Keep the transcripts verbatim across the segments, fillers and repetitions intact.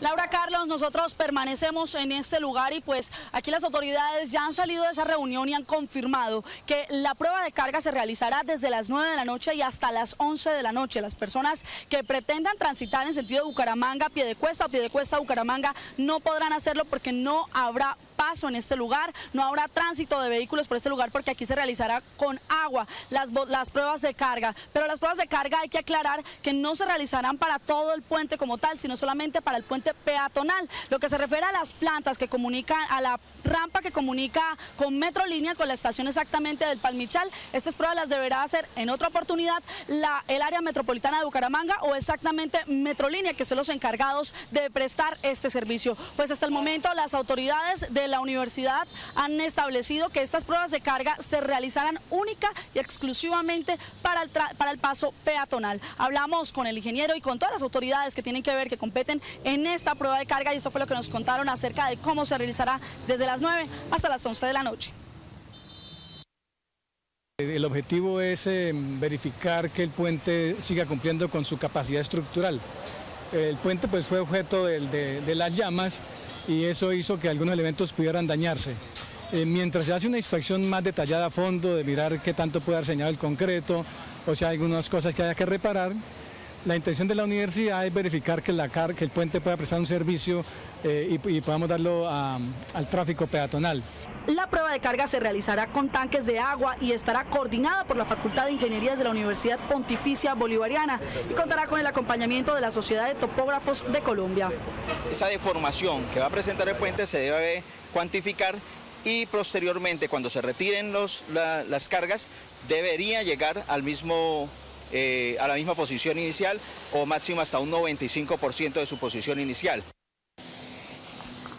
Laura Carlos, nosotros permanecemos en este lugar y pues aquí las autoridades ya han salido de esa reunión y han confirmado que la prueba de carga se realizará desde las nueve de la noche y hasta las once de la noche. Las personas que pretendan transitar en sentido Bucaramanga, Piedecuesta o Piedecuesta, Bucaramanga no podrán hacerlo porque no habrá paso en este lugar, no habrá tránsito de vehículos por este lugar porque aquí se realizará con agua las, las pruebas de carga, pero las pruebas de carga hay que aclarar que no se realizarán para todo el puente como tal, sino solamente para el puente peatonal. Lo que se refiere a las plantas que comunican, a la rampa que comunica con Metrolínea, con la estación exactamente del Palmichal, estas pruebas las deberá hacer en otra oportunidad la, el área metropolitana de Bucaramanga o exactamente Metrolínea, que son los encargados de prestar este servicio. Pues hasta el momento las autoridades de la universidad han establecido que estas pruebas de carga se realizarán única y exclusivamente para el, para el paso peatonal. Hablamos con el ingeniero y con todas las autoridades que tienen que ver, que competen en esta prueba de carga, y esto fue lo que nos contaron acerca de cómo se realizará desde las nueve hasta las once de la noche. El objetivo es eh, verificar que el puente siga cumpliendo con su capacidad estructural. El puente pues fue objeto de, de, de las llamas, y eso hizo que algunos elementos pudieran dañarse. Eh, mientras se hace una inspección más detallada a fondo, de mirar qué tanto puede haber dañado el concreto, o sea, algunas cosas que haya que reparar, la intención de la universidad es verificar que, la car que el puente pueda prestar un servicio eh, y, y podamos darlo a, al tráfico peatonal. La prueba de carga se realizará con tanques de agua y estará coordinada por la Facultad de Ingeniería de la Universidad Pontificia Bolivariana y contará con el acompañamiento de la Sociedad de Topógrafos de Colombia. Esa deformación que va a presentar el puente se debe cuantificar y posteriormente, cuando se retiren los, la, las cargas, debería llegar al mismo, eh, a la misma posición inicial o máximo hasta un noventa y cinco por ciento de su posición inicial.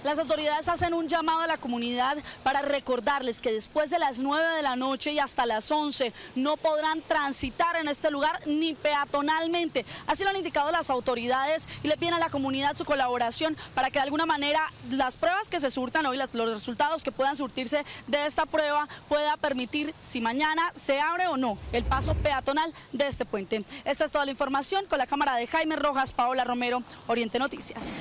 Las autoridades hacen un llamado a la comunidad para recordarles que después de las nueve de la noche y hasta las once no podrán transitar en este lugar ni peatonalmente. Así lo han indicado las autoridades y le piden a la comunidad su colaboración para que de alguna manera las pruebas que se surtan hoy, las, los resultados que puedan surtirse de esta prueba pueda permitir si mañana se abre o no el paso peatonal de este puente. Esta es toda la información. Con la cámara de Jaime Rojas, Paola Romero, Oriente Noticias.